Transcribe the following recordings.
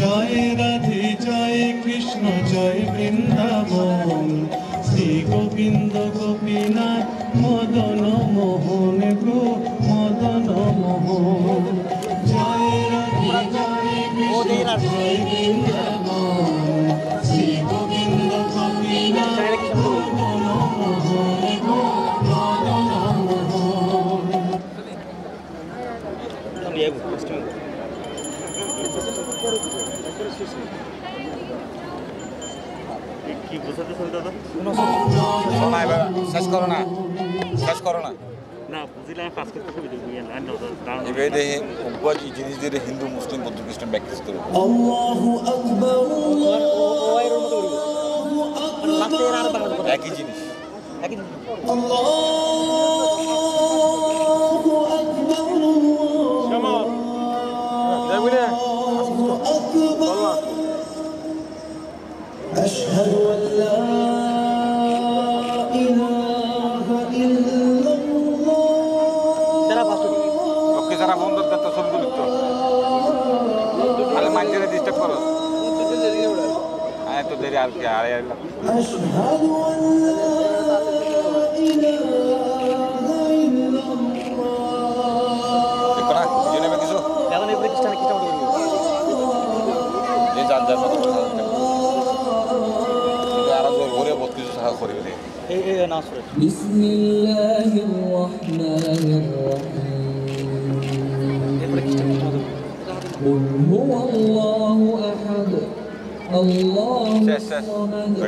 जय राधे जय कृष्ण जय वृंदावन श्री गोविंद गोपीनाथ मदन मोहन गो मदन मोहन जय राधे जय कृष्ण जय वृंदावन श्री गोविंद गोपीनाथ मदन मोहन गो मदन मोहन हिंदू मुस्लिम बौद्ध ख्रिस्टान प्रैक्टिस करो أشهد أن لا إله إلا الله أشهد أن بسم الله الرحمن الرحيم قل هو الله أحد الله الصمد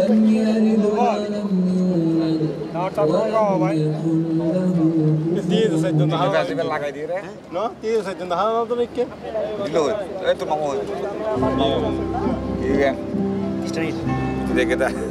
لم يلد ولم يولد ولم يكن له كفوا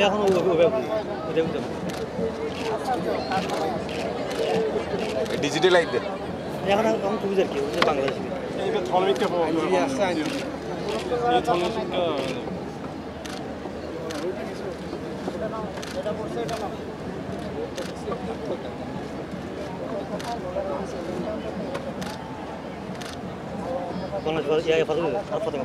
डिजिटल आइए यहाँ ना हम टूरिस्ट के उसे बांग्लादेश में ये थॉलमिक का इंजीनियर साइन ये थॉलमिक का कौन सा ये फालतू है आप फालतू का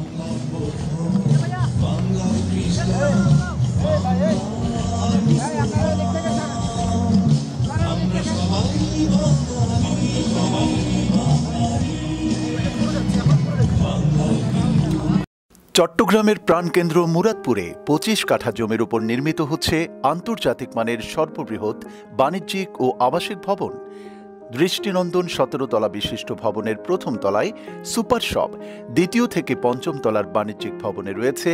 চট্টগ্রামের প্রাণকেন্দ্র মুরাদপুরে ২৫ কাঠা জমির উপর নির্মিত হচ্ছে আন্তর্জাতিক মানের সর্ববৃহৎ বাণিজ্যিক ও আবাসিক ভবন। দৃষ্টিনন্দন ১৭ তলা বিশিষ্ট ভবনের প্রথম তলায় সুপার শপ, দ্বিতীয় থেকে পঞ্চম তলার বাণিজ্যিক ভবনে রয়েছে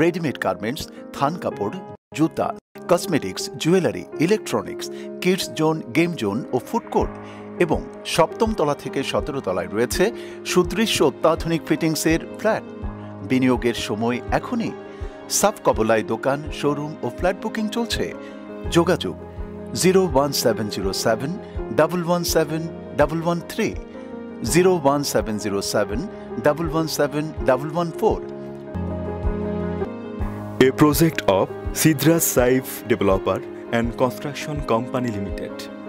রেডিমেড গার্মেন্টস, থান কাপড়, জুতা, cosmetics, jewellery, electronics, kids zone, game zone ও ফুডকোর্ট। এবং সপ্তম তলা থেকে ১৭ তলায় রয়েছে সুদৃশ্য অত্যাধুনিক ফিটিংসের ফ্ল্যাট। বিনিয়োগের সময় এখনই। সাফ কবলায় দোকান, শোরুম ও ফ্ল্যাট বুকিং চলছে। যোগাযোগ 01707 117 113 01707 117 114 A project of Sidra Saif Developer and Construction Company Limited.